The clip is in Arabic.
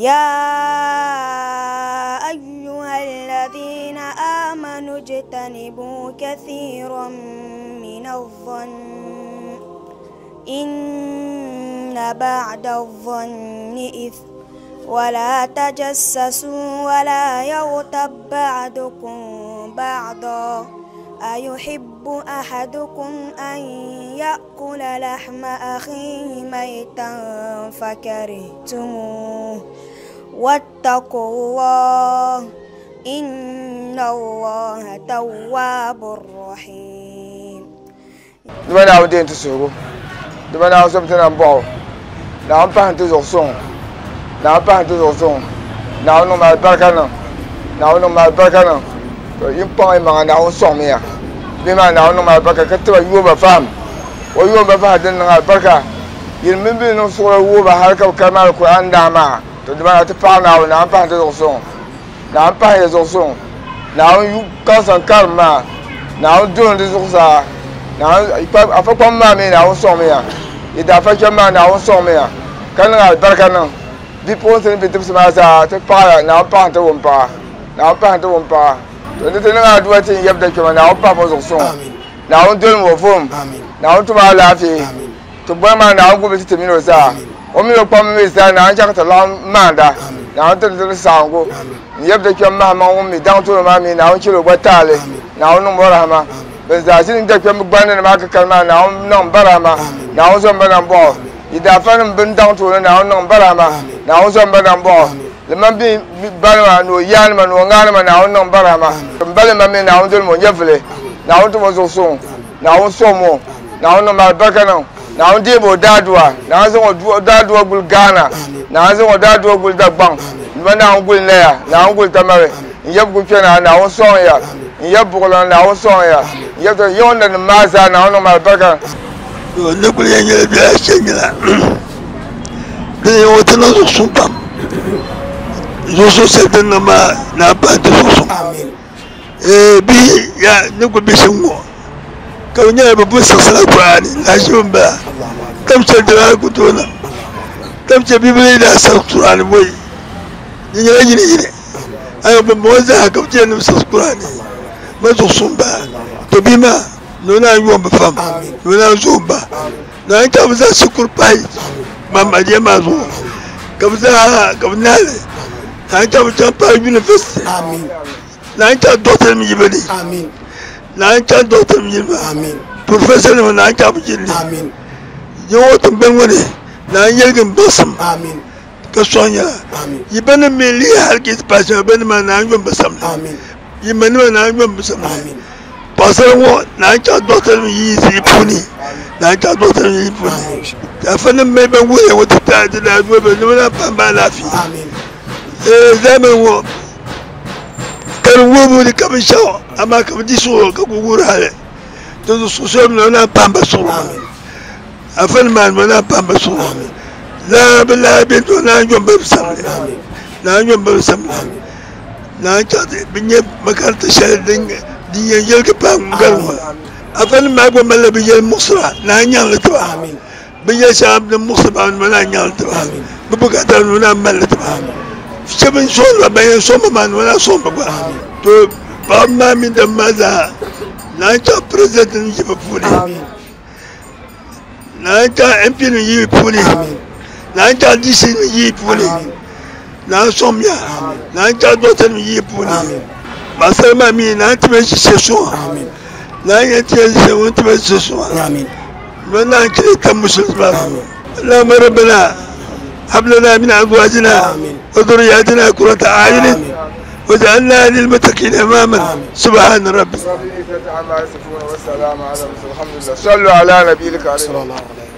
يا أيها الذين آمنوا اجتنبوا كثيرا من الظن إن بعد الظن إثم ولا تجسسوا ولا يغتب بعضكم بعضا أيحب أحدكم أن يأكل لحم أخيه ميتا فكرهتموه واتقوا الله إن الله تواب رحيم. دمنا عودين تسوقوا دمنا عودين تنبعوا لا أنفهم تزوجون لا أنفهم تزوجون لا أنو ما البركة لا أنو ما البركة يبقى إما أنا أصوميا بما أنا أنو ما البركة كتب يوبا فهم ويوبا فهدن على البركة يلمبي نصور يوبا هلك وكمال القرآن دعما تدمنا تفعلنا ولا أنفهم تزوجون لا أنفهم تزوجون لا أنو كاسا كارما لا أنو دون تزوجها لا أنو أفكر ما من أصوميا إذا فكر ما أنا أصوميا كان على البركة ديبوسن بيتبس مازا تبايا ناو بان تومبا تنتنا دواتين يبدا كما ناو با بوزون ناو دون وفوم ناو توما لافي تبما ناو غوبي تيمينو سا وميو قام ميسا ناو جاك تلام ماندا ناو تنتن سانغو يبدا كما ما ومي داو تو ما مي ناو تشلو بتالي ناو نمورا ما بزازين دكم بانن ما كلمه ناو نمبرا ما ناو زمبرا بو إذا فنم بندان تولنا ناون برهما ناون زمبران بوا لمن بين برهما نويان من وعان من ناون برهما بل من من ناون دل مجفلة ناون تمزوسون ناون سومو ناون مالبكنا ناون ديبو دادوا نازم دادوا قل غانا نازم دادوا قل دبان من ناون قل نيا ناون قل تمره يجيب قلنا ناون سويا يجيب قلنا ناون سويا يجيب يوند المازا ناون مالبكنا نقول يا نجيل بلا شجرة، ده وطن زوجهم بام، زوجهم سيدنا ما نبات زوجهم، بي يا نقول بيسمو، كونيا ببص الصلاة قرآن، لازم بقى، تمشي دراعي كتونا، تمشي بيبلي لا صلاة قرآن بوي، نجيل، أنا بموزع كونيا نمسك قرآن، ما زوجهم بقى، تبي ما. نونا يوم بفهم نونا زوبا لا أنت أبزار سكر باي ماما دي ما زوب كبزار كبنالي لا أنت أبزار باي بنفس لا أنت دكتور مجبلي لا أنت دكتور مجبلي بروفيسور لا أنت أبجلي يوم تبنوني لا يلقم بسم كسونيا يبني ملي هالكيس باش يبني ما نعيم بسم يبني ما نعيم بسم بسرعة نأتي الدكتور يجيبوني نأتي الدكتور يجيبوني أفنى ما بقوله وتبتعد لا ولا بمبلا في زمنه كانوا يقولوا كم شو أما كم ديسو كقول هذا تدرسون ولا بمبسون أفنى ما ولا بمبسون لا بلا بنت ولا يوم بمسمى لا يوم بمسمى نأتي بني مكان تشاهدين دين يلقى بهم قلبه أفن ما قوم بلا بيجي مصر لا ينالتوا بيجي شعب المصر بعد ما لا ينالتوا ببقعة ولا ملتوا شبن صور بين صوم ما ولا صوم بقى تو بعد ما من ماذا لا ينتهى بريزيدنت نجيب فولي لا ينتهى إم بي نجيب فولي لا ينتهى دي سي نجيب فولي لا صوم يا لا ينتهى دوتن نجيب فولي بسم الله مين أنت بتشسوع لا أنت بتشسوع أنت بتشسوع من أنت كم مسلم لا مربنا حبلنا من أزواجنا وذرياتنا كرة أعين وجعلنا للمتقين إماما سبحان ربي. صلوا على نبيك عليه.